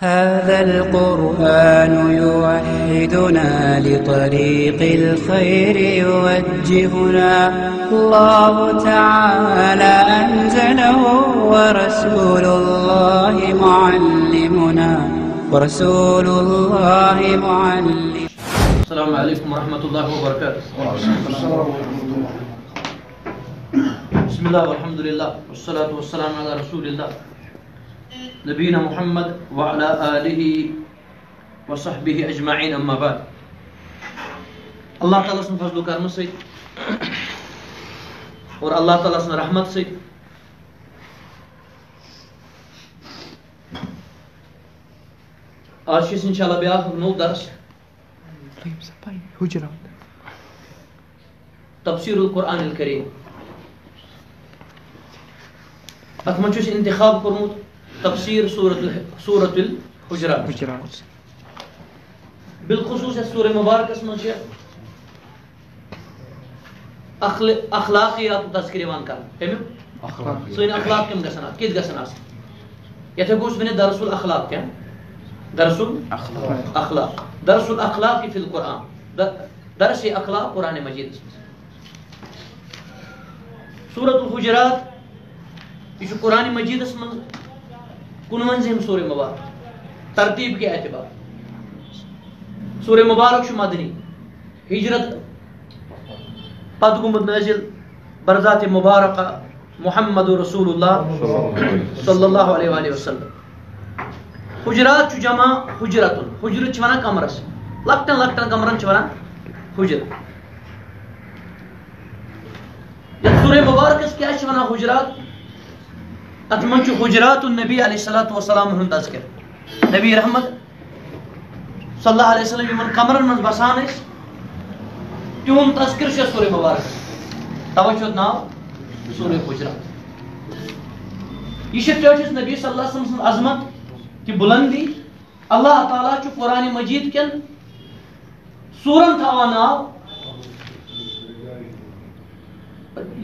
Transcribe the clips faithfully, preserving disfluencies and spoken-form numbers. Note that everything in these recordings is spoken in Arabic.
هذا القرآن يوحدنا لطريق الخير يوجهنا. الله تعالى أنزله ورسول الله معلمنا ورسول الله معلمنا. السلام عليكم ورحمة الله وبركاته. بسم الله والحمد لله والصلاة والسلام على رسول الله نبينا محمد وعلى آله وصحبه أجمعين. أما بعد. Allah Teala sınıf fazlu karımı sayıp ve Allah Teala sınıf rahmet sayıp Aşkes inşallah bir ahir nol ders Tafsirul Kur'an-ül Kerim. Atman çöz intihab kurmut تفسير سورة سورة الحجرات. بالخصوص السورة المباركة اسمها أخلاقيات تذكريوان كان. تمام؟ أخلاقيات. سو إن أخلاق كم قسنا؟ كيف قسنا؟ يتقوس من درس الأخلاق كم؟ درس الأخلاق. أخلاق. درس الأخلاق في القرآن. درس أخلاق قرآن مجيد. سورة الحجرات. إيش قرآن مجيد اسمه؟ کنونزم سورہ مبارک ترتیب کے اعتبار سورہ مبارک شو مدنی ہجرت پت گومت نازل برزات مبارکہ محمد رسول اللہ صلی اللہ علیہ وآلہ وسلم. حجرات شو جمع حجرت حجرت چھ ونا کمرس لکٹن لکٹن کمرن چھ ونا حجرت. سورہ مبارک اس کیا چھ ونا حجرات. اتمن چھ حجرات النبی علیہ الصلوۃ والسلام ہن تذکر نبی رحمت صلی اللہ علیہ وسلم یمن کمرن من بسان اس تیون تذکر چھ سورہ مبارک توجہ نا سورہ حجرات. یہ چھ چھ نبی صلی اللہ علیہ وسلم سن عظمت کی بلندی. اللہ تعالی چھ قرآن مجید کن سورن تھوانا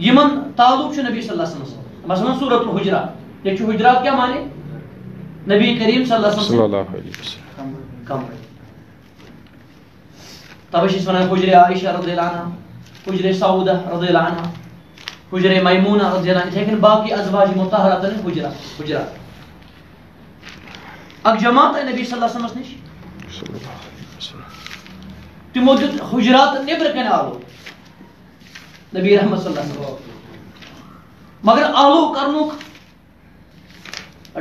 یمن تعلق چھ نبی صلی اللہ علیہ وسلم. مثلا سورة الحجرات یہ چھو حجرات کیا مانے نبی کریم صلی اللہ علیہ وسلم کم رہے تبش اس منہ حجر عائشہ رضی اللہ عنہ حجر سعودہ رضی اللہ عنہ حجر میمونہ رضی اللہ عنہ لیکن باقی ازواج مطہرات نے حجرات اک جماعت ہے نبی صلی اللہ علیہ وسلم تی موجود حجرات نبرکن آلو نبی رحمت صلی اللہ علیہ وسلم مگر آلو کرنوک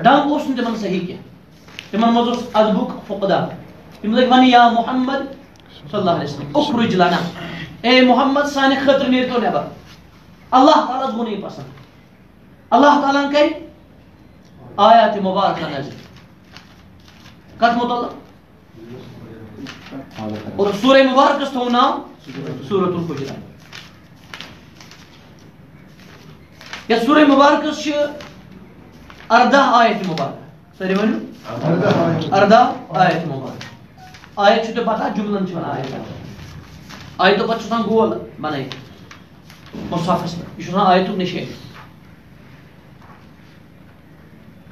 ڈانگ اس نے تمن صحیح کیا تمن مزوس ادبک فقدہ تمن لگ ونی یا محمد صلی اللہ علیہ وسلم اخرج لنا اے محمد سانی خطر نیر تو نیبر. اللہ تعالیٰ زبون نہیں پسند. اللہ تعالیٰ نے کہی آیات مبارکہ نازل قدمت اللہ اور سورہ مبارکہ اس تو نام سورة الحجرات. یا سورہ مبارک اس چھ اردہ آیت مبارک ساری بنو اردہ آیت مبارک آیت چھتے پتا جملن چھونا آیت آیت تو پچھو سان گول بنائی مصحف اس پر یہ چھونا آیت تو نشے.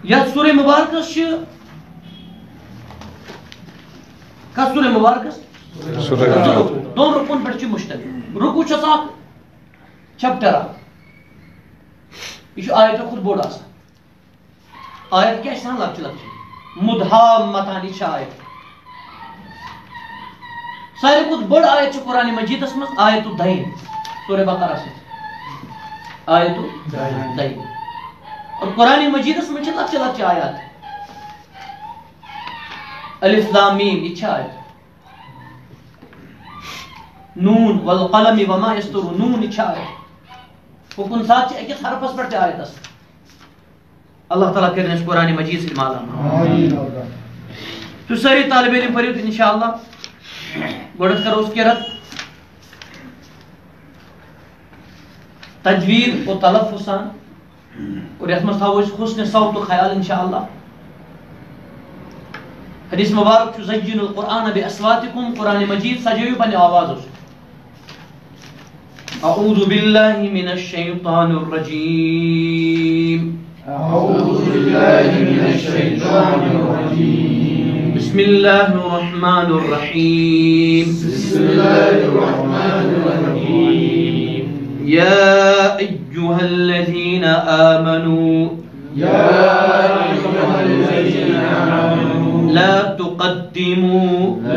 یا سورہ مبارک اس چھ کا سورہ مبارک اس دون رکون پر چھ مشتر رکو چھ ساک چپٹرہ یہ آیت خود بوڑ آسان آیت کیا چھان لکچ لکچ مدھامتان یہ آیت سارے خود بڑ آیت چھ قرآن مجید اس مز آیت الدین سورہ بقرہ سے آیت الدین اور قرآن مجید اس مز لکچ لکچ آیات الف لام میم یہ آیت نون والقلم وما یسطرون نون یہ آیت حکم ساتھ ایک ایک حرف اس پر آیت اس اللہ تعالیٰ کرنے اس قرآن مجید سے مالا تو ساری طالب علم پریوت انشاءاللہ گوڑت کرو اس کے رد تجوید و تلفظان اور یتمس تھا وہ حسن صوت و خیال انشاءاللہ. حدیث مبارک چو زجن القرآن بے اسواتکم قرآن مجید سجیو پنے آواز اس أعوذ بالله من الشيطان الرجيم. أعوذ بالله من الشيطان الرجيم. بسم الله الرحمن الرحيم بسم الله الرحمن الرحيم يا أيها الذين آمنوا يا أيها الذين آمنوا لا تقدموا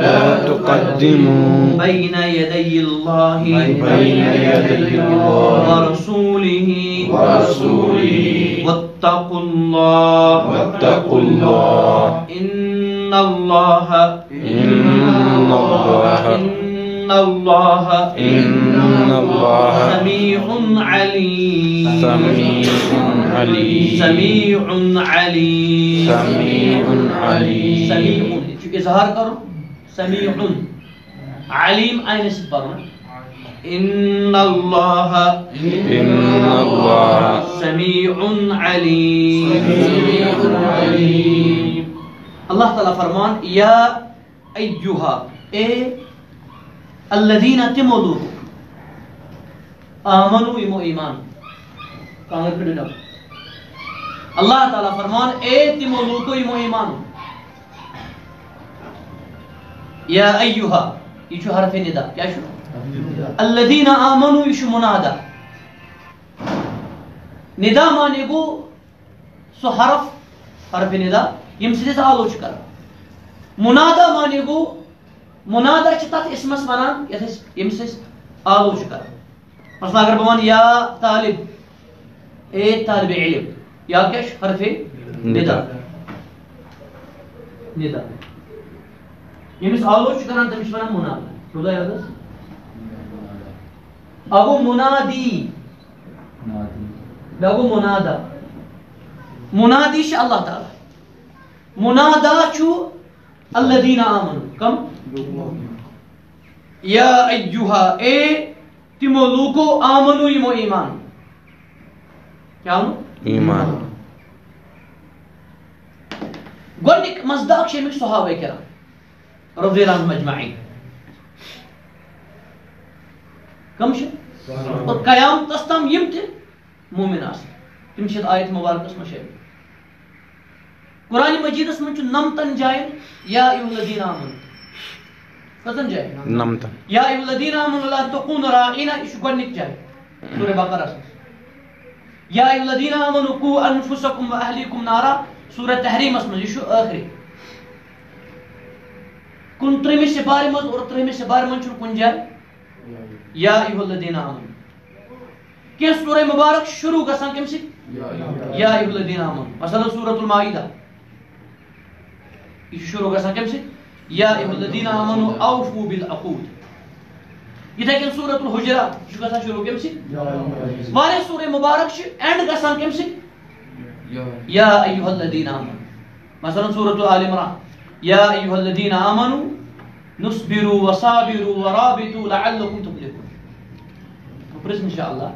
لا تقدموا بين يدي الله بين يدي الله ورسوله ورسوله واتقوا الله واتقوا الله إن الله إن الله إن الله إن الله سميع عليم سميع عليم سميع عليم سميع عليم سميع إظهار करो سميع عليم आयन से पढ़ो إن الله إن الله سميع عليم سميع عليم الله تعالی فرمان يا أيها إيه الذين تملوا آمنوا إيمو إيمان कांगर पढ़ लो الله تعالی فرمان إيه تملوا को إيمो إيمان يا أيها يشو حرف ندا क्या शुरू الذين آمنوا يشو منادا ندا معنی گو سو حرف حرف ندا يمسلس آلوچ کر منادا معنی گو منادا چھ تات اسمس بنان يمسلس آلوچ کر مثلا اگر بمان یا طالب اے طالب علم یا کش حرف ندا ندا يمس آلوچ کران تمش بنان منادا روزا یادس أبو منادي أبو منادى منادي شاء الله تعالى منادى شو الذين آمنوا كم يا أيها إيه تملوكو آمنوا يمو إيمان كم إيمان قولك مصداق شيء من الصحابة كرام رضي الله عنهم أجمعين كم شيء قيام تستم يمت مؤمن آسن تمشيت آية مباركة اسمها شيء قرآن مجيد اسمه نمتن جاين يا أيها الذين آمنوا كتن جاين نمتن يا أيها الذين آمنوا لا تكونوا راعينا إيش قرنك جاين سورة بقرة يا أيها الذين آمنوا قوا أنفسكم وأهليكم نارا سورة تحريم اسمه إيش آخري كن ترمي سباري مز اور ترمي سباري من شو كن جاين या अय्युहल्लज़ीना आमनू के सूरह मुबारक शुरू गसन केम से या अय्युहल्लज़ीना आमनू मसलन सूरतुल माईदा इ शुरू गसन केम से या अय्युहल्लज़ीना आमनू औफू बिल अक़ूद इथे के सूरतुल हुजरात शु गसन शुरू केम से वाले सूरह मुबारक श एंड गसन केम से या अय्युहल्लज़ीना आमनू मसलन सूरतुल आल इमरान या अय्युहल्लज़ीना आमनू نصبروا وصابروا ورابطوا لعلكم تفلحون برسم إن شاء الله.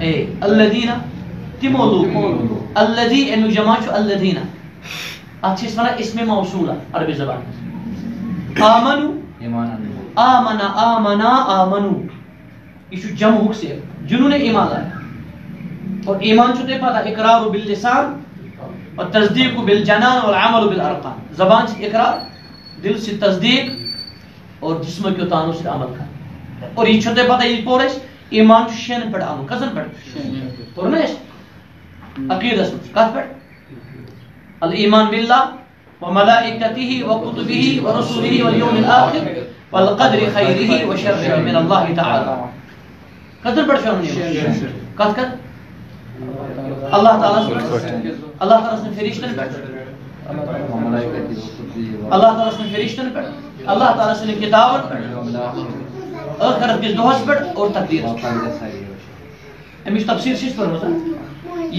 إيه الذين تملوا الذي إنه جماعة الذين. أكثر اسمنا اسم موصولة عربي زبان. آمنوا آمنا آمنا آمنوا. इशु जम हुक से जिन्होंने ईमान लाया और ईमान चुते पता इकरार बिल लिसान और तस्दीक बिल जनान और अमल बिल अरकान जबान से इकरार दिल से तस्दीक और जिस्म के तानों से अमल का और ये चुते पता ये पोरेस ईमान शेन पड़ आम कसन पड़ और नेस अकीदा से कात पड़ अल ईमान बिल्लाह व मलाइकतिही व कुतुबिही व रसूलिही वल यौमिल आखिर वल कद्र खैरिही व शर्रिही मिन अल्लाह तआला कदर पड़ शर्म कद कद अल्लाह ताला अल्लाह ताला से फरिश्तन अल्लाह ताला से फरिश्तन पर अल्लाह ताला से किताब पर आखिरत के दोहस पर और तकदीर एमिश तफसीर से पर होता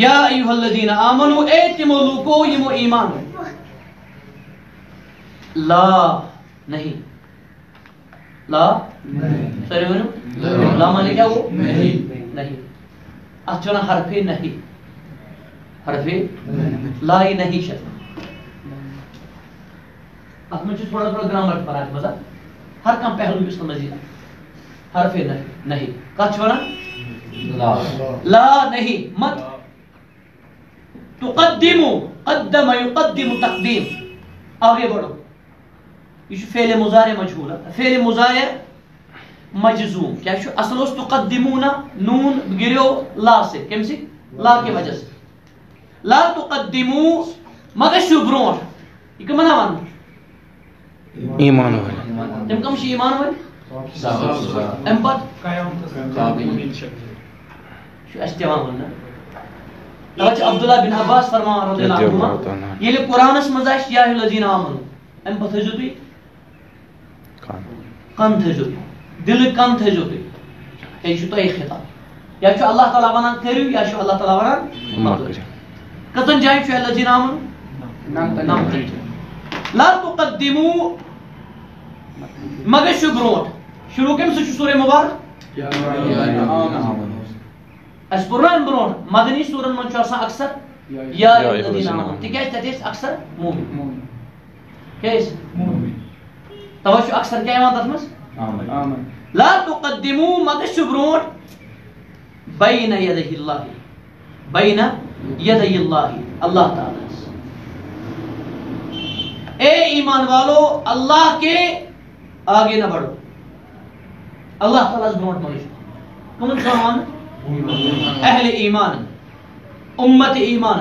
या अय्युहल्लज़ीना आमनू एतमुलुको यमो ईमान ला नहीं ला नहीं सॉरी बोलो ला माने क्या वो नहीं नहीं अच्छा ना हरफे नहीं हरफे ला ही नहीं शब्द अब मुझे थोड़ा थोड़ा ग्रामर पर आज मजा हर काम पहलू भी समझिए हर्फ नहीं कछवना ला ला नहीं मत तुकद्दिमु قدم يقدم تقديم आगे बढ़ो ये फेल मुजारे मजहूल फेल मुजारे मजजूम क्या है असल उस तुकद्दिमुना नून गिरो ला से कम से ला के वजह से ला तुकद्दिमु मगर शु ब्रोट ये कम ना मान ईमान वाले तुम कम शे ईमान वाले एम बट कायम काबिल शु अस्तिवान वाला तवज्जो अब्दुल्ला बिन अब्बास फरमा रदियल्लाहु अन्हु ये कुरानस मजाश या लजीना आमन एम पथ जो तुई कान कान थजो दिल कान थजो तुई ये जो तुई खिताब या जो अल्लाह ताला वना करियो या जो अल्लाह ताला वना मत करियो कतन जाय जो लजीना आमन नाम ला तुकद्दिमू मगे शुब्रोट शुरू केम से सूरह मुबारक या आमन اسبران برون مدني سورن من چاسا اکثر یا الذين امنوا تکیس تدیس اکثر مومن مومن کیس مومن توش اکثر کیا وان دتمس آمین آمین لا تقدموا مدش برون بين يدي الله بين يدي الله الله تعالی اے ایمان والو اللہ کے آگے نہ بڑھو اللہ تعالی برون مانش کون سامان اهل ايمان امه ايمان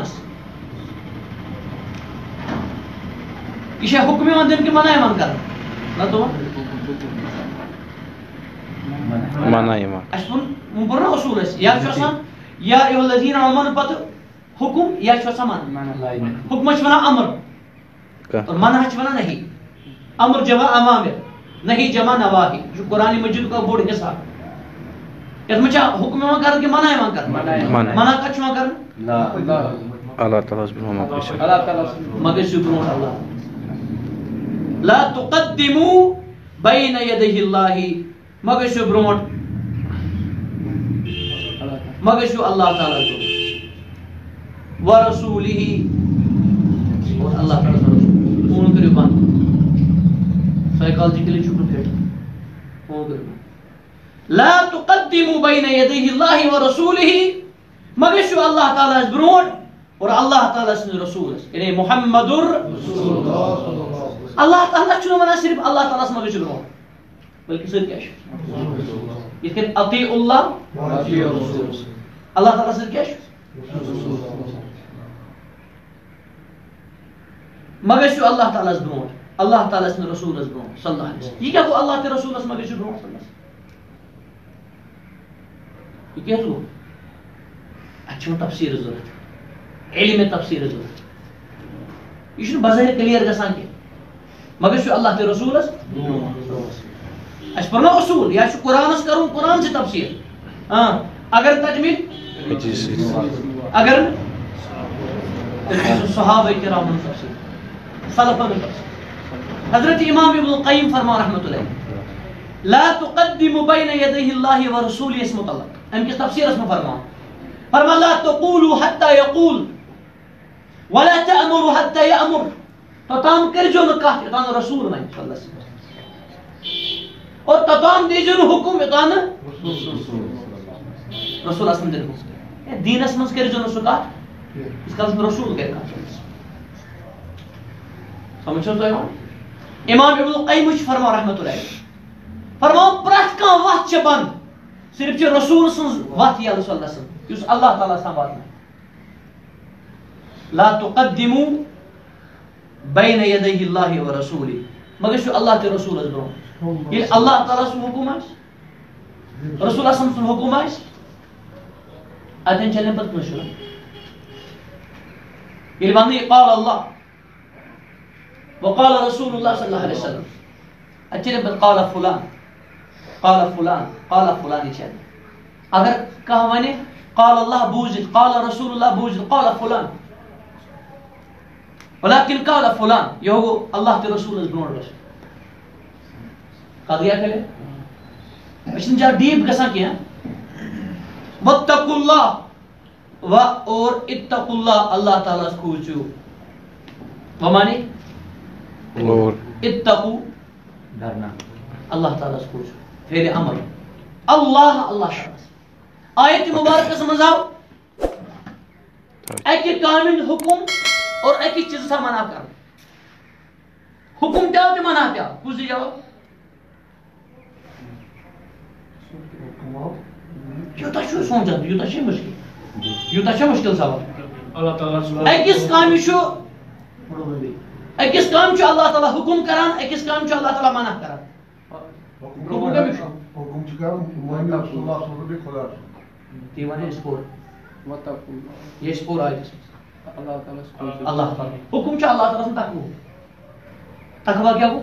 ايش حكم من دين كما لا ايمان كر لا تو معنى ايمان اصل من برا اصول يا شسان يا ايها الذين امنوا بط حكم يا شسان معنى لا ايمان حكم مش معنى امر معنى مش معنى نهي امر جوا اوامر نهي جمع نواهي جو قران مجید کا بڑا حصہ اسمچا حکم ما کر کے منع ما کر منع کچھ ما کر لا اللہ تعالی سبحانہ ما کچھ اللہ تعالی مگر شکر اللہ لا تقدموا بين يدي الله مگر شکر مگر شو اللہ تعالی کو ورسوله اور اللہ تعالی کو فون کرو بان سائیکالوجیکلی شکر پھیٹ فون کرو لا تقدموا بين يدي الله ورسوله مغشو الله تعالى برون اور الله تعالى سن رسول يعني محمد رسول الله صلى الله عليه وسلم الله تعالى شنو معنى صرف الله تعالى اسمه مغشو برون بلکہ صرف کیا ہے یہ کہ اطیع الله واطیع الرسول الله تعالى صرف کیا ہے مغشو الله تعالى برون الله تعالى سن رسول برون صلى الله عليه وسلم یہ کہ الله تعالى رسول اسمه مغشو برون صلى الله عليه وسلم یہ کیا ہو اچھا تفسیر ضرورت علم تفسیر ضرورت یہ شنو بظاہر کلیئر گژھان کہ مگر شو اللہ تے رسول اس پرنا اصول یا شو قران اس کروں قران سے تفسیر ہاں اگر تجمیل اگر صحابہ کرام کی تفسیر سلف کی تفسیر حضرت امام ابن القیم فرما رحمۃ اللہ لا تقدم بين يدي الله ورسوله اسم مطلق ان کی تفسیر اس میں فرما فرما لا تقولوا حتى يقول ولا تأمروا حتى يأمر تو تام کر جو نکاح تان رسول میں صلی اللہ علیہ وسلم اور تام دی جو حکم تان رسول اسم دین کو دین اسم کر جو نسکا اس کا رسول کہہ کا سمجھو تو امام ابن القیم فرما رحمۃ اللہ فرمان پرت کا وقت چھ بند صرف چھ رسول سن وقت یا رسول اللہ سن اس اللہ تعالی سنبھالنا لا تقدموا بين يدي الله ورسوله مگر شو اللہ کے رسول اس برو یہ اللہ تعالی سن حکومت رسول اللہ سن حکومت اتن چلن پر مشورہ یہ بندی قال اللہ وقال رسول اللہ صلی اللہ علیہ وسلم اچھے بند قال فلان قال فلان قال فلان چند اگر کہا ونے قال الله بوجد قال رسول الله بوجد قال فلان ولكن قال فلان یہو اللہ کے رسول اس بنور بس قضیہ کرے مشن جا ڈیپ کسا کیا واتقوا الله و اور اتقوا الله اللہ تعالی کو چو ومانی اور اتقوا ڈرنا اللہ تعالی کو چو فعل امر Allah Allah şahıs. Ayet-i mübarek kısmıza iki kanun hukum ve iki çizsa manaf karın. Hukum diyor ki manaf diyor. Kuzi cevap. Yuta şu sonucadı. Yuta şey müşkil. Yuta şey müşkil sabah. Ekis kami şu Ekis kami şu Allah Teala hukum karan, ekis kami şu Allah Teala manaf karan. Hukum demiş. Hukum çıkarım. Muhammed Resulullah sonra bir kolar. Divanı spor. Ye spor ayet. Allah Teala spor. Allah Teala. Hukum şu Allah Teala'nın takvu. Takva kya bu?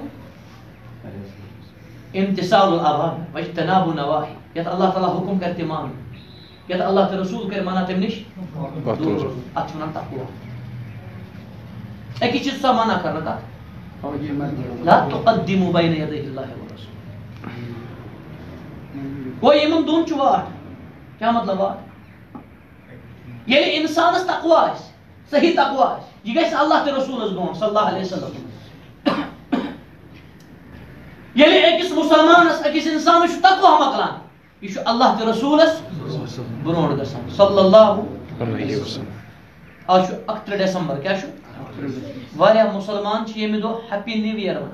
İmtisalul avam ve ictinabu nevahi. Ya da Allah Teala hukum kar tamam. Ya da Allah Resul kar mana temniş. Atman takva. Ek hiç sa mana karna da. La tuqaddimu bayna yadayi Allah ve Resul. Wo imam dun çuvar. Kya matlab var? Yeli insanız takva is. Sahih takva is. Yigaysa Allah Resulüz don sallallahu aleyhi ve sellem. Yeli ekis musalmanız, ekis insanı şu takva maklan. Yü şu Allah Resulüz bunu orada san. Sallallahu aleyhi ve sellem. Al şu altı Desember kya şu? Varya musalman çiğmi do Happy New Year bana.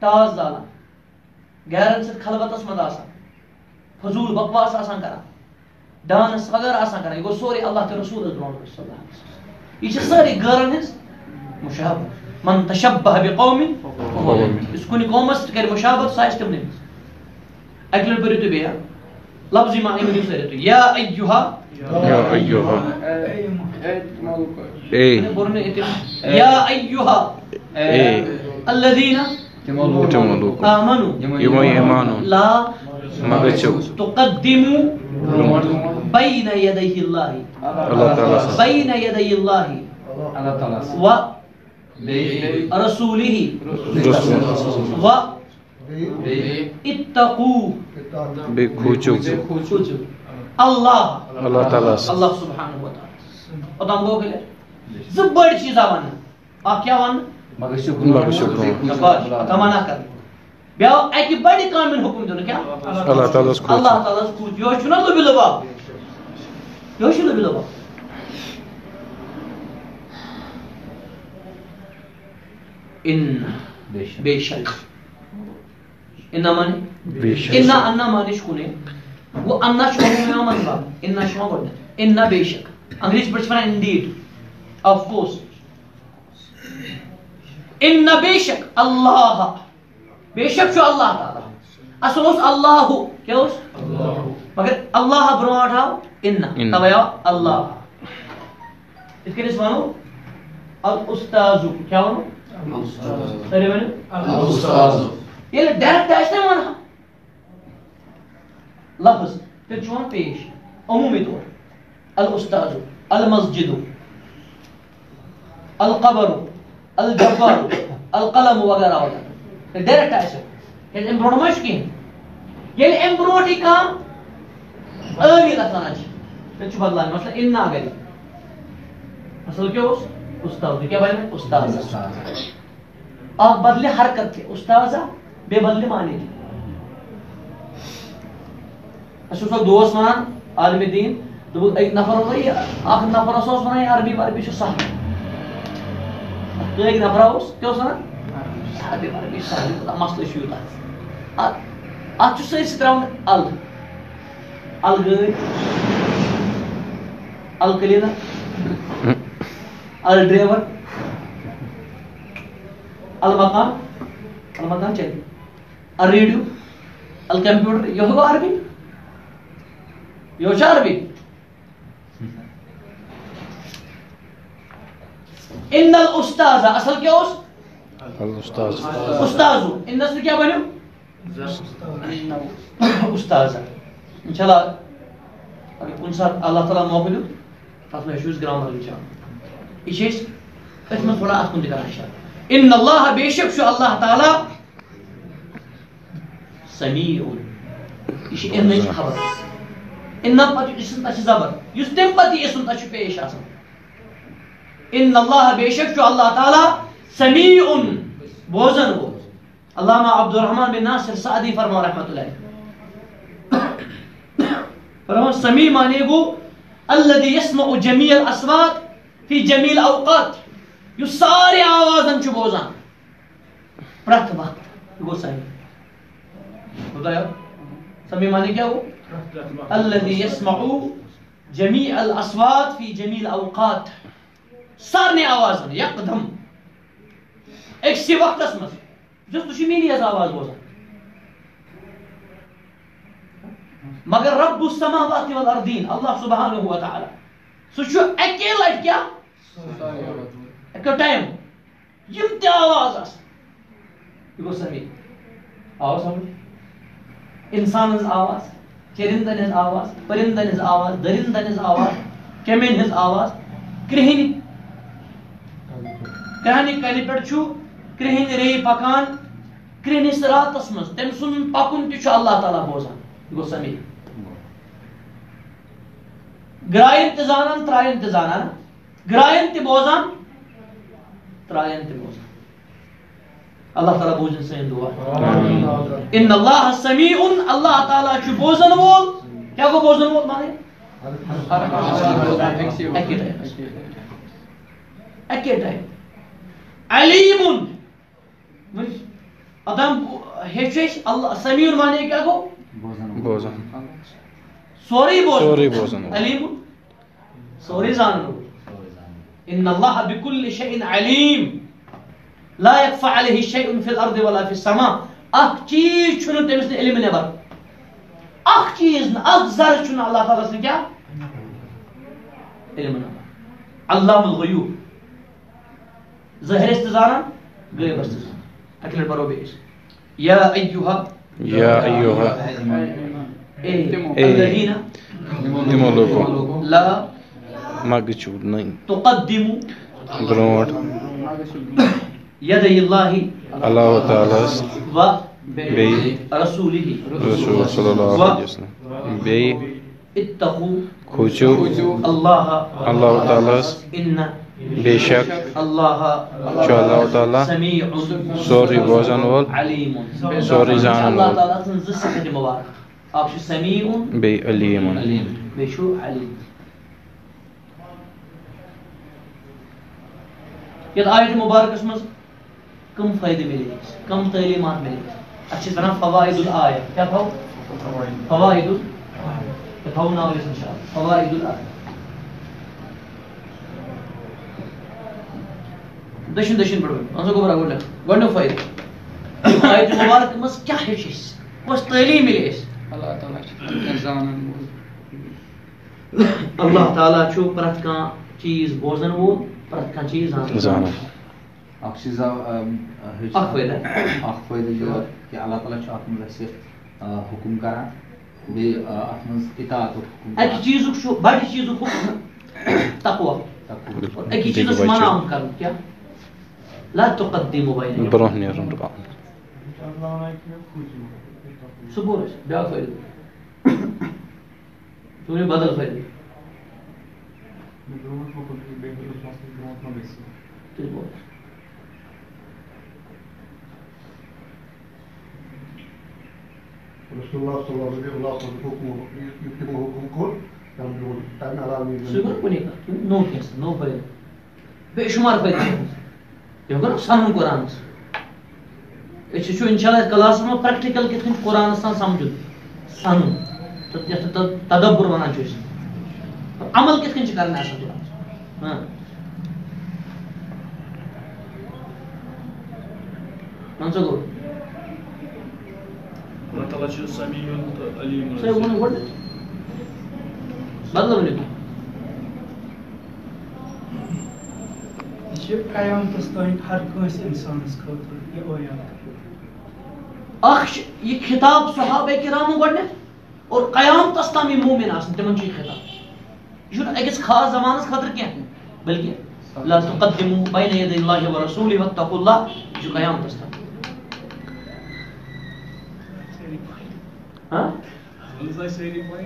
Taz dala. Gayran sır khalvatas madasa. Fuzul bakwas asan kara. Dans sagar asan kara. Yego sori Allah Resulüz bunu orada sallallahu aleyhi ve sellem. Yü şu sari gayranız müşahab. من تشبه بقوم اسكوني قومس كر مشابه سايستمني اكل بريتو بها لفظي معنى بريتو يا ايها يا ايها اي يا ايها الذين امنوا يمانوا لا تقدموا بين يدي الله بين يدي الله و رسوله و اتقوا الله الله سبحانه وتعالى ادم گو گله زبر چیز آوان آ کیا وان مگر شکر مگر شکر شباش تمنا کر بیا اکی بڑی کامن حکم دون کیا اللہ تعالی اس کو اللہ تعالی اس کو یو چھنا لو بلوا یو چھنا لو بلوا إن بيشك إن ماني إن أن ماني شكونه و أن شكونه ما مطلب إن شما قلنا إن بيشك أنجليز برشفنا indeed of course إن بيشك الله بيشك شو الله تعالى أصلوس الله كيوس مگر الله برواده إن تبايا الله إذكري اسمانو الأستاذ كيوانو سري بني الأستاذ يلا دارت داشتنا مانا لفظ ترجمان پیش عمومی طور الأستاذ المسجد القبر الجبار القلم وغيرها وغيرها دارت داشتنا يلا امبروڈ مشکین يلا امبروڈ ہی کام اوی لفظانا چی ترجم اللہ مثلا اننا آگری اصل کیا اس استاذ کیا بھائی استاذ آپ بدلے حرکت کے استاذہ بے بدلے معنی کے اسو دوست ونان عالم دین دوبک ایک نفر ہوئی اکھ نفر اسوس ونان عربی عربی چھ سہل ایک نفر اوس کیا ونان عربی عربی سہل مسئلہ چھو یوتاہ اتھ چھُ سٲرسٕے ترٛاوُن ال الگٲنۍ الکلیٖنر الڈریور المقام المقام چاہیے الریڈیو الکمپیوٹر یہ ہوگا عربی یہ عربی ان الاستاذ اصل کیا اس الاستاذ استاذ ان اصل کیا بنو استاذ انشاءاللہ اگر ان ساتھ اللہ تعالی موقع دو فاطمہ ایشوز گرامر انشاءاللہ İşte etme sonra aklım dikkat aşağı. İnna Allah beşik şu Allah Teala sami'un. İşte emniyet haber. İnna pati isim taşı zabar. Yüzden pati isim taşı peş asın. İnna Allah beşik şu Allah Teala sami'un. Bozan bu. Allama Abdurrahman bin Nasir Sa'di farma rahmetullahi. فرمان سميع معنی کو الذي يسمع جميع الأصوات في جميع الأوقات، یہ سارے آوازن چھ بوزان پرت وقت، یہ گو سميع خدایا. سميع معنی کیا ہو؟ الذي يسمع جميع الأصوات في جميع الأوقات، سارے آوازن یقدم ایکسی وقت اسمس جس تشی میلی از آواز بوزان. مگر رب السماوات والأرضين الله سبحانه وتعالى سوچو اکی لٹ کیا اکو ٹائم یم تی آواز آس، یہ گو سمیع آواز. سمجھ انسانز آواز، چرندن ہز آواز، پرندن ہز آواز، درندن ہز آواز، کمین ہز آواز، کرہنی کرہنی کالی پر چھو کرہنی رئی پکان کرہنی سرات اسمز تم سن پکن تی چھو اللہ تعالیٰ بوزان، یہ گو سمیع. گرائن تزانان ترائن تزانان، گرائن تی بوزان ترائن تی بوزان. اللہ تعالیٰ بوزن سین دعا. ان اللہ سمیع، اللہ تعالیٰ چھ بوزن وول. کیا گو بوزن وول مانے؟ اکی ٹائم اکی ٹائم علیم ادم ہیچش. سمیع مانے کیا گو؟ بوزن، سوری بوزن، علیم سوری زانو. ان اللہ بکل شئین علیم لا يخفى عليه شيء في الارض ولا في السماء. اخ چیز چھنہ تمس علم نبر، اخ چیز نہ اخ ذر چھنہ اللہ تعالیٰ سن کیا علم نبر. علام الغیوب، ظاہر استزارہ غیب استزارہ اکل برو بیش. یا ایھا یا ایھا الذین تملکو لا مگچو نہیں تقدمو بروٹ يدي الله الله تعالى ورسوله رسول صلى الله عليه وسلم. بي اتقوا خوشو الله الله تعالى، ان بشك الله الله تعالى سميع سوري بوزن وول عليم سوري زانن وول. الله تعالى تنزل سكت مبارك آپ شو سميع بي عليم بشو عليم. یہ آیت مبارک اس میں کم فائدے ملے، کم تعلیمات ملے. اچھی طرح فوائد الآیہ کیا تھا؟ فوائد الآیہ تھا ناولیس انشاءاللہ. فوائد الآیہ دشن دشن پڑھو انسان کو برا گوڑا گوڑنو فائدہ آیت مبارک مز کیا ہے چیز مز تعلیم ملے. اس اللہ تعالیٰ اللہ تعالیٰ چھو پرت کا چیز بوزن وہ پرت کا چیز زانو. اخ چیز اخ فائدہ اخ فائدہ جو کہ اللہ تعالی چھ اپ منسخ حکم کرا بے اپ منس اطاعت حکم. اک چیز شو باقی چیز حکم تقوا تقوا اک چیز معنی ہم کر کیا لا تقدم بین بروح نیر ربا صبر بیا فائدہ تو نے بدل فائدہ تقوا. رسول الله صلى الله عليه وسلم حكمه يتم حكم كل يعملون تعمل على سبب كونيك نو كيس نو فايد بشمار فايد يقول سامن قران ايش شو ان شاء الله كلاس ما براكتيكال كيتن قران سان سمجو سان تدبر بنا چوش عمل كيتن چكارنا عشان قران. ها منصور اللہ تعالیٰ چھو سمیع علیم صحیح ہونے گوڑ بدلو لیکن یہ قیام تستوین ہر کوئیس انسان اس کو یہ اویان اخش. یہ خطاب صحابہ کراموں گوڑنے اور قیام تستامی مومن آسن تمن چی خطاب یہ ایک اس خاص زمان اس خطر کیا بلکہ لا تقدمو بین ید اللہ ورسولی واتقوا اللہ جو قیام تستامی. ها؟ والله سيري باي.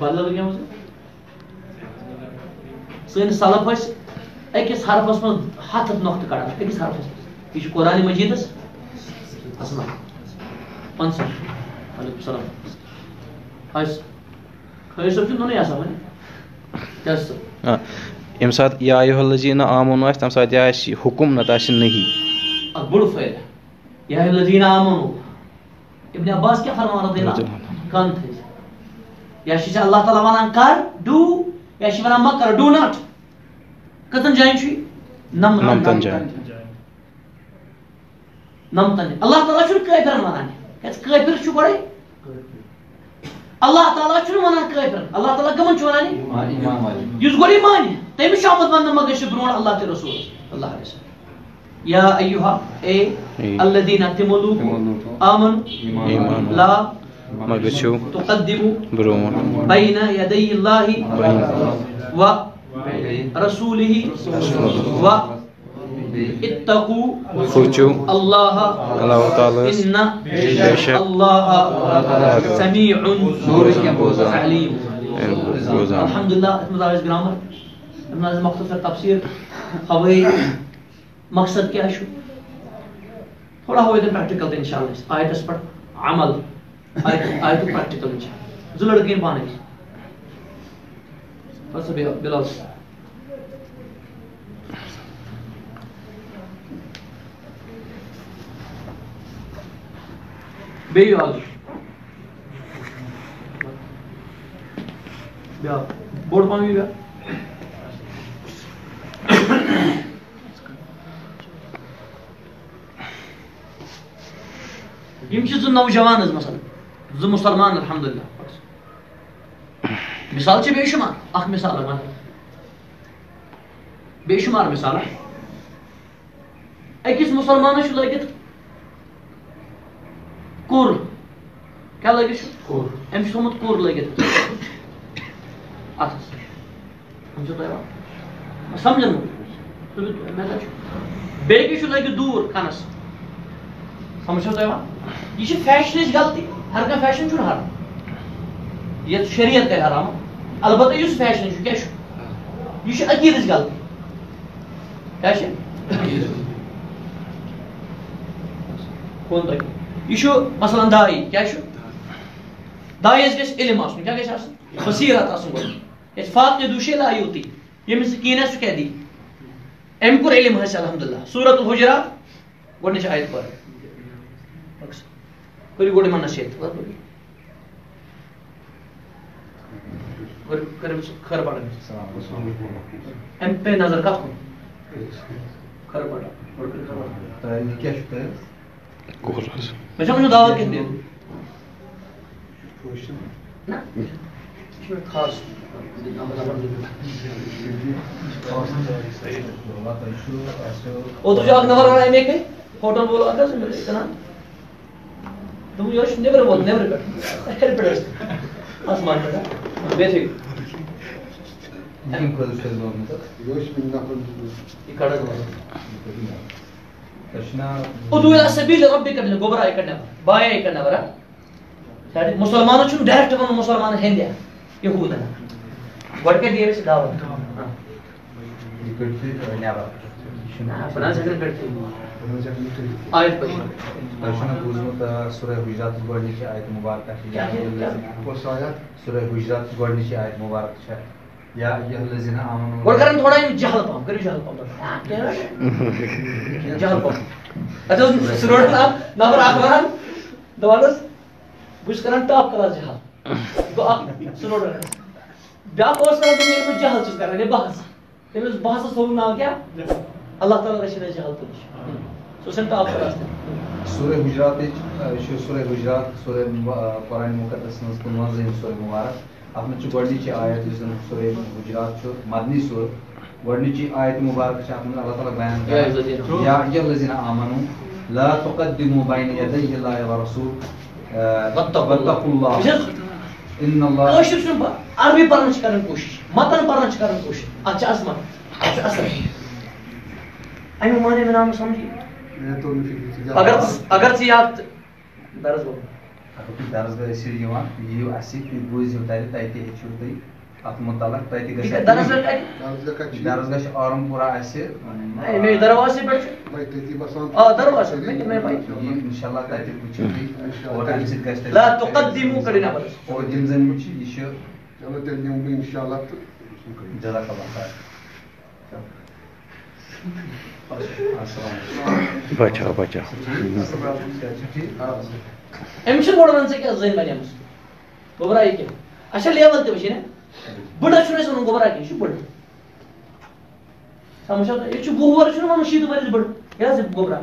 بالله بيجي مزه. سين سالب هاش. أكيس حرف اسمه حاتب نقطة كذا. أكيس حرف اسمه. إيش قرآن مجيدس؟ أسمع. بانسر. عليكم السلام. هاش. یم سات یا ایها الذین آمنوا تم سات یا حکم نتاش نہیں اکبر فعل یا ایها الذین آمنوا ابن عباس کیا فرما رضی اللہ کان تھے یا شیش اللہ تعالی وان کر دو یا شی وان مکر ڈو ناٹ کتن جائیں چھی نم نم جائیں نم تن اللہ تعالی شر کافر وان کس کافر چھ گڑے Allah Teala şunu bana kayıpır. Allah Teala kimin çuvalı ne? Yüz gol iman. Temiz şabat bana magışı brun Allah te Resul. Allah Resul. Ya eyyuha ey allazina temulu aman la magışu tuqaddimu brun bayna yadayi Allahi ve Resulihi ve ittaqu khuchu Allaha Allah Teala inna Allaha sami'un alim Elhamdülillah etmez grammar etmez maksud ve tafsir havai maksud kya şu thoda hoye the practical inshallah ayet is par amal ayet ayet practical inshallah jo ladke bane bas bilal بيو آج بیا بورد پامی بیا یمشی زن نوجوان از مثلا زن مسلمان الحمدلله مثال چه بی شمار اخ مثال من بی شمار مثال اکیس مسلمان شو لگت كور كلا لقيت شو كور أمشي ثمت كور لقيت أحسن أمشي طيبة ما سمجنا تبي ماذا شو بيجي شو لقيت دور كناس سمجنا طيبة يشوف فاشن إيش غلطي هر كان فاشن شو نهار يا شريعة كه هرام البته يشوف فاشن شو كيشو يشوف أكيد إيش غلطي كاشة كون طيب یشو مثلا دایی کیا شو دایی از گس علم آسون کیا گس آسون خسیرات آسون گل یه فاقد دوشی لایوتی یه مسکین است که دی امکور علم هست الحمدلله سورة الحجرات گونه شاید پر کوی گونه من نشید کوی کریم خر بادا امپه نظر کافون خر بادا تایی کیا شو تایی Ben çok davet ettim. Ne? Şöyle kas. Oturacak ne var ana yemek mi? Hotel bol arkadaşım böyle işte lan. Dumu yaş ne böyle bol ne böyle. Her böyle. Asman böyle. Basic. Kim kodu sezon mu? Yaş bin nakol. İkada kodu. Udu ila sabili rabbika bil gobra ikana baya ikana bara sade musulmano chun direct van musulmano hindiya yahuda what ke diye se dawa nikadte nava shuna bana zakar karte ayat par darshana buzmata surah hujurat gorni ki ayat mubarakah ko sayat surah hujurat gorni ki ayat mubarak sha Ya yalazina amanu. Var karın thoda im cahil pam, karı cahil pam. Cahil pam. Ato suror na, na var akvaran, davalas, buş karın top kalas cahil. Bu ak suror. Ya koş karın demi bu cahil çıkar, ne bahas. Demi bu bahasa sorun na kya? Allah Teala reşide cahil tutuş. Sosen top kalas. Sure Hujurat, şu Sure Hujurat, Sure Kur'an Mukaddes'in konumuz değil Sure Mubarak. Ahmet Çukurdiçi ayet üzerine Sure Hujurat şu madni sure Gordiçi ayet mübarek şahımız Allah Teala beyan ediyor. Ya eyyühellezine amanu la tuqaddimu bayne yedeyhi Allahi ve Resul vettakullah. İnnallah. Koşun şunu. Arabi parana çıkarın koşuş. Matan parana çıkarın koşuş. Aç asma. Aç asma. Aynı mane ben anı samjhi. Agar agar siyat darz bol. Akıbı darızda esir yuva, yiyu asik bir boyuz yutaydı, tayti eçurdu. Atımın talak, tayti gışa. Darızda kaç? Darızda kaç? Darızda şu arın pura asir. Hayır, mey darvası bıçı. Mey tayti basan. Aa, darvası, mey mey mey. Yiyip inşallah tayti buçu. İnşallah. La tuqaddimu karina barış. O cimzen buçu, yişu. चलो तेरी उम्र इन जजाक बचाओ बचाओ امشن بڑا ون سے کیا زین بنیا مس گوبرا یہ کیا اچھا لیول تے مشین بڑا شروع سے ان گوبرا کی شو بڑا سمجھو یہ چھ بو ور شروع من شید ور بڑا یا سے گوبرا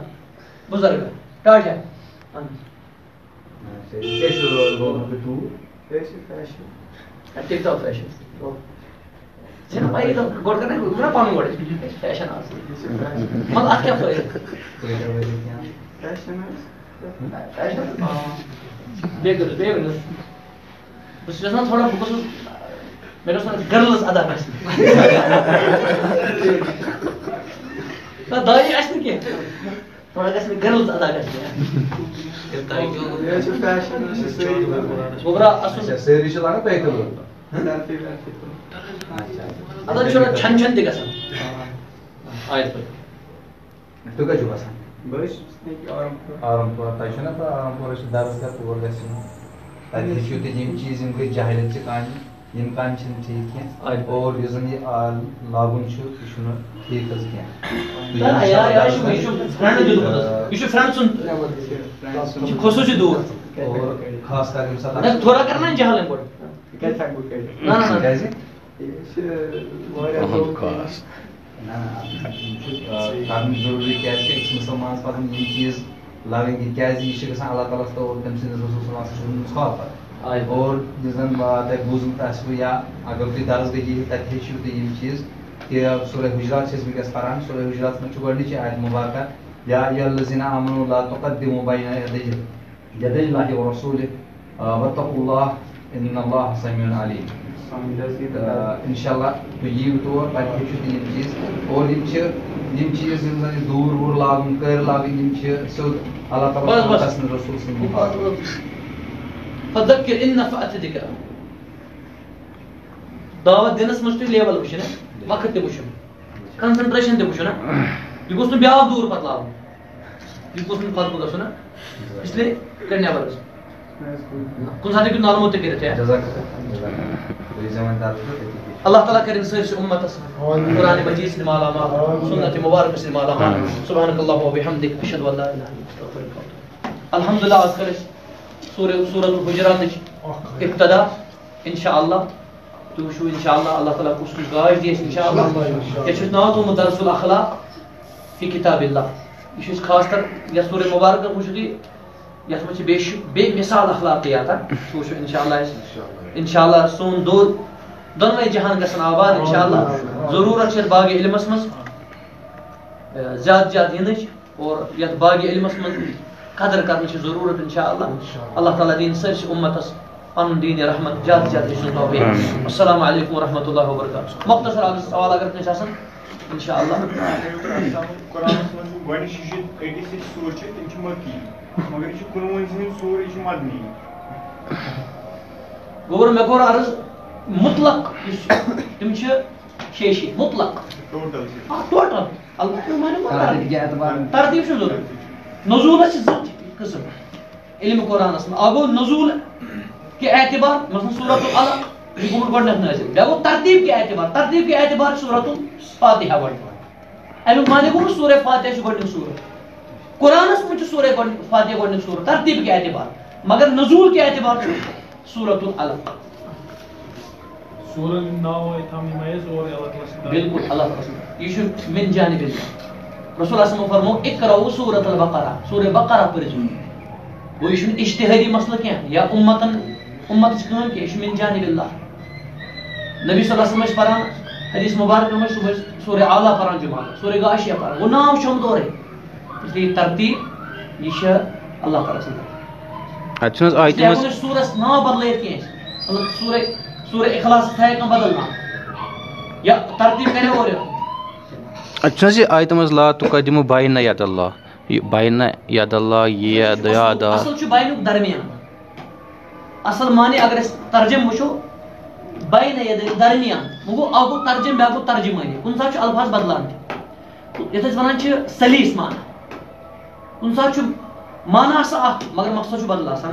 بزرگ ٹاٹا ہاں سے شروع ہو تو ایسے فیشن ٹک ٹاک فیشن جन भाई तो गौर करना पूरा पानी पड़े फैशन आज मत आज क्या बोले फैशन फैशन देख लो देख लो बस जैसा थोड़ा फोकस मेरे से गर्ल्स अदा बस तो दाई ऐसे क्या थोड़ा कैसे गर्ल्स अदा करते हैं दाई जो ये फैशन से पूरा असली से रिश्ता लगा पे कर लो आता छोरा छन छन दिखा सा आयत पर तो का जुबा सा बस ने की आराम आराम पर ताशना पर आराम पर सिद्धार्थ का तोर गसिन ताकि शूटिंग जिम चीज इनके जाहिलत से कान जिम कान छिन ठीक है और रीजन ये लागुन छु किशुन ठीक है क्या यार यार इशू फ्रेंड जो बता इशू फ्रेंड सुन खुशू से दूर और खास कर साथ थोड़ा करना जहल है बड़ كيف تقول كيف؟ لا لا لا لازم ايش بودكاست كان ضروري كيف مسلمان فهم دي چیز لارن کی کیازی یہ گژھان اللہ تعالی تو تم سن رسول اللہ صلی اللہ علیہ وسلم مخاطب آی اور جزن بعد بوزن تاسو یا اگر تی درس گیہ تک ہیچو دی یہ چیز کہ سورہ حجرات چیز بھی کس قران سورہ حجرات میں چوڑنی چاہیے آیت مبارکہ یا ای الذین آمنوا لا تقدموا بین یدی یدی اللہ ورسولہ واتقوا اللہ ان الله سميع عليم ان شاء الله تجيب تور تاکہ یہ چیز اور یہ چیز ان سے دور دور لاگن کر لاگن یہ سو اللہ تعالی کا سن رسول صلی اللہ علیہ وسلم فذكر ان فات ذکر دعوت دینس مشت لیول وشن وقت تہ وشن کنسنٹریشن تہ وشن یہ گوس نہ بیاو دور پتہ لاو یہ گوس نہ پتہ گوس نہ اس لیے کرنے ورس كن ساتھ نال موت کرتے ہیں جزاک اللہ اللہ تعالی کریم سے امت قرآن مجید سے مالا سنت مبارک سے مالا سبحان اللہ و بحمدک اشهد ان لا اله الا انت الحمدللہ اس کرے سورہ سورۃ الحجرات کی ابتدا انشاءاللہ تو شو انشاءاللہ اللہ تعالی کو اس گائیڈ دی انشاءاللہ یہ چیز نہ تو مدرس الاخلاق فی کتاب اللہ یہ چیز خاص کر یہ سورہ مبارک مجھے یس مجھ بے مثال اخلاقیات سوچو انشاءاللہ انشاءاللہ سون دور دونوے جہان گژھن آباد انشاءاللہ ضرورت چھ باغ علمس مز زیادہ زیادہ دینچ اور یت باغ علمس مز قدر کرنے چھ ضرورت انشاءاللہ اللہ تعالی دین سرچ امتس ان دین رحمت زیادہ زیادہ توفیق السلام علیکم ورحمۃ اللہ وبرکاتہ مختصر اگر سوال اگر کچھ آسن انشاءاللہ قرآن مز گوڑ شیشت छियासी سور چھ تم چھ مکی مگر یہ کنوینشن سوری چھ مدنی گوبر مے کور عرض مطلق تم چھ شیشی مطلق ٹوٹل ٹوٹل اللہ مانے مطلق ترتیب چھ ضرورت نزول چھ ضرورت قسم علم قران اس اگو نزول کے اعتبار مثلا سورۃ العلق یہ گوبر گڈ نازل بے گو ترتیب کے اعتبار ترتیب کے اعتبار سورۃ الفاتحہ گڈ ایلو مانے گو سورۃ فاتحہ چھ گڈ سورۃ قرآن اس مجھ سورہ فاتحہ گوڑنے سورہ ترتیب کے اعتبار مگر نزول کے اعتبار سورۃ العلق سورہ ناو ایتام میز اور الگ بالکل الگ یہ من جانب اللہ رسول اللہ فرمو اقرؤوا سورۃ البقرہ سورہ بقرہ پڑھو وہ یہ اجتہادی مسئلہ کیا یا امتن امت کام کہ یہ من جانب اللہ نبی صلی اللہ علیہ وسلم پڑھا حدیث مبارک میں سورہ اعلی پڑھا جمعہ سورہ غاشیہ پڑھا وہ نام شم دورے इसलिए तरतीब यह शाह अल्लाह ताला से अच्छा आयत में सूरह ना बदले के मतलब सूरह सूरह इखलास था ना बदलना या तरतीब करे और अच्छा से आयत में ला तुकदिमु बायना याद अल्लाह बायना याद अल्लाह ये याद असल छ बायनु दरमियान असल माने अगर तर्जुम हो बायना याद दरमियान मगो आगो तर्जुम बागो तर्जुमानी उनसा छ अल्फाज बदलाते ये तो वनन छ सलीस माना उनसा छु माना सा मगर मकसद छु बदला सा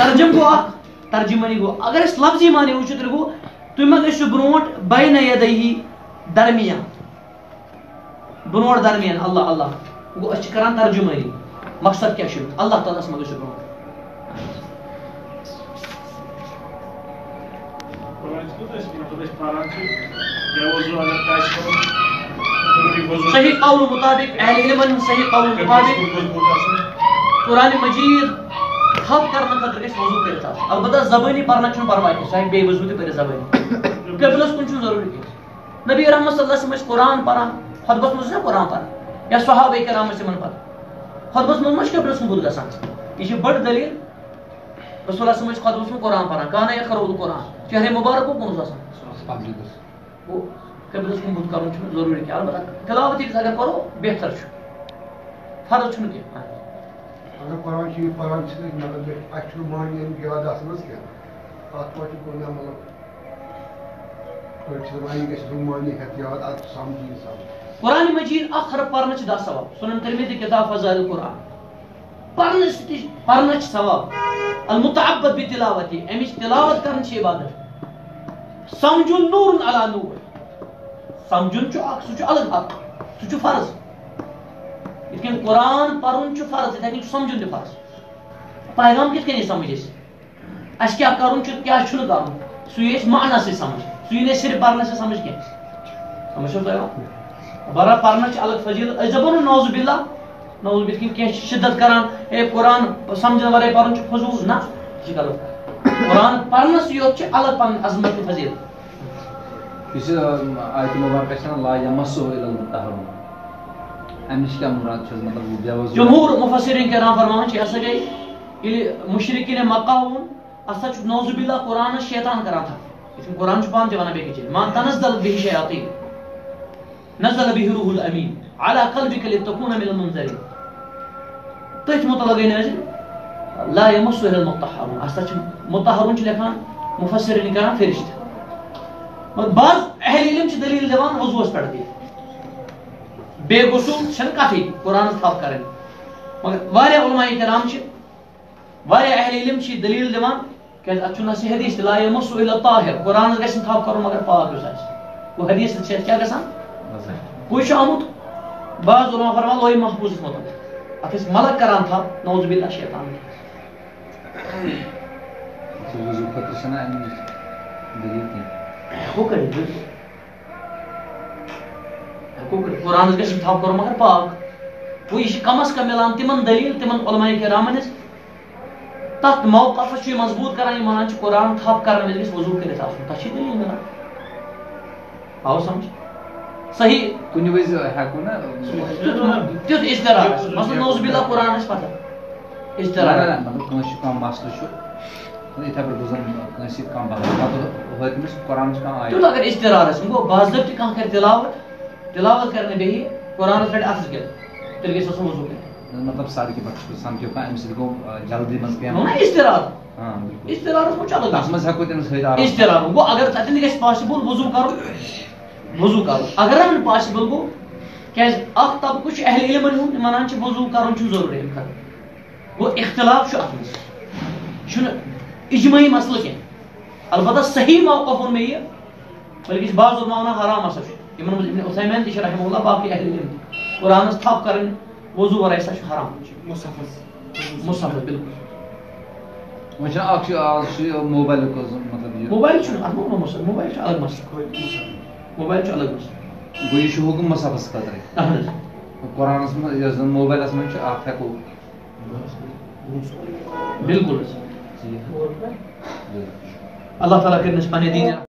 तर्जुम को तर्जुमनी गो अगर इस लफ्जी माने वजूद रगो तुम गो ब्रोट बैन यदही दरमियान ब्रोट दरमियान अल्लाह अल्लाह गो अस करान तर्जुमनी मकसद क्या अल्लाह तालास मगो ब्रोट सही कौल मुताबिक अहले इल्म सही कौल मुताबिक कुरान मजीद हफ करने खातर गई वजू कर अलबत्ता जबानी पढ़ना पर्वाह सो हे बे वजू तरी जबानी क़िबलस कुन जरूरी कह नबी रहमत सल्लल्लाहु अलैहि वसल्लम कुरान पढ़ान खुतबस मज कुरान पढ़ान या सहाबा कराम पढ़ खुतबस मज क़िबलस कुन बुत ग यह बड़ दलील रसूल सल्लल्लाहु अलैहि वसल्लम खुतबस में कुरान पढ़ान कान यक़रउल कुरान चेहरे मुबारक को क़िबलस कुन बुत कर जरूरी कह अलबत्ता तिलावत यदि अगर करो बेहतर फर्ज कह अगर कुरान शरीफ पढ़ान मतलब अच्छे मानी याद क्या मतलब मानी याद अत समझी कुरान मजीद अखर पढ़ने दस सवाब सुनन तिर्मिज़ी किताब फज़ाइल कुरान पढ़ने पढ़ने सवाब अलमुतअब्बद बितिलावत अमिश तिलावत करन इबादत समझुन नूर अला नूर समझुन चु अक सु अलग हक सु चु फर्ज इतने कुरान पढ़ फर्ज इतने समझुन फर्ज पैगाम कितने समझ अस क्या कर सह माना से समझ सह सिर्फ पढ़ने से समझ क्या समझ बहरा पढ़ना अलग फजील दपान नौज बिल्ला नौज बिल्ला शिद्दत करान कुरान समझ वर पढ़ फजूल ना गलत कुरान पढ़नस योत अलग पन अजमत फजील अमिश क्या मुराद छ मतलब वो बेवजह जमहूर मुफस्सिरीन के नाम फरमान छ ऐसा गई इले मुशरिकिन मकाउन असच नौज बिल्ला कुरान शैतान करा था इसमें कुरान जुबान जवाना बे के चले मान तनज़ल बिहि शयातीन नज़ल बिहि रूहुल अमीन अला कल्बिका लितकुन मिनल मुनज़रिन तच मुतलग नज ला यमस्सु इलल मुतहहरून असच मुतहहरून छ लिखा मुफस्सिरीन करा फरिश्ते मत बात अहले इल्म छ दलील जवान वजूस पढ़ दी बेगुसूल कथी कुरान थप कर मगर उलमाए कराम अहले इल्म दलील दिवान क्या हदीस ला यमस्सु इल्ला ताहिर कुरान गैस थप कर मगर पाक वो हदीस क्या गुह आमुत बाज उलमा फरमान लोह महफूज मुताबिक अत मलक करान थप नौज बिल्ला शैतान कुरान गई थप कर मगर पाक वो यह कम अज कम मिलान तिमन दलील तिमन उलमाए करामन तथ मौकफस मजबूत करान मान कुरान थप कर वजू कर दलील मिलान आओ समझ सही कुछ वज हेको ना तुत इजतरा मसल नौज बिल्ला कुरान पता इजतरा कम मसल इथे पे गुजर कम बदल कुरान तुत अगर इजतरार गो बाजब कह तिलावत तिलावत करने बे कुरान पे अस गई वजू मतलब सड़क पे समझो कम जल्दी मज इजतरार इजतरार इजतरार गो अगर तथन गई पॉसिबल वजू कर वजू कर अगर ना पॉसिबल गो क्या तबक अहल इल्म मान वजू कर जरूरी अम खत गो इख्तिलाफ इजमाई मसल कह अलबत् सही मौक़ ओन मे बल्कि बाज उलमा हराम हसा इमन इब्न उथैमीन तिश रहमहुल्लाह बाकी अहले इल्म कुरान थप कर वजू वर ऐसा हराम मुसहफ मुसहफ बिल्कुल वजह अक्स मोबाइल को मतलब मोबाइल छ अलग मसल मोबाइल छ अलग मसल मोबाइल छ अलग मसल गो ये हुकुम मुसहफ खतर कुरान में यस मोबाइल में छ आप को बिल्कुल अल्लाह ताला के निशाने दीन।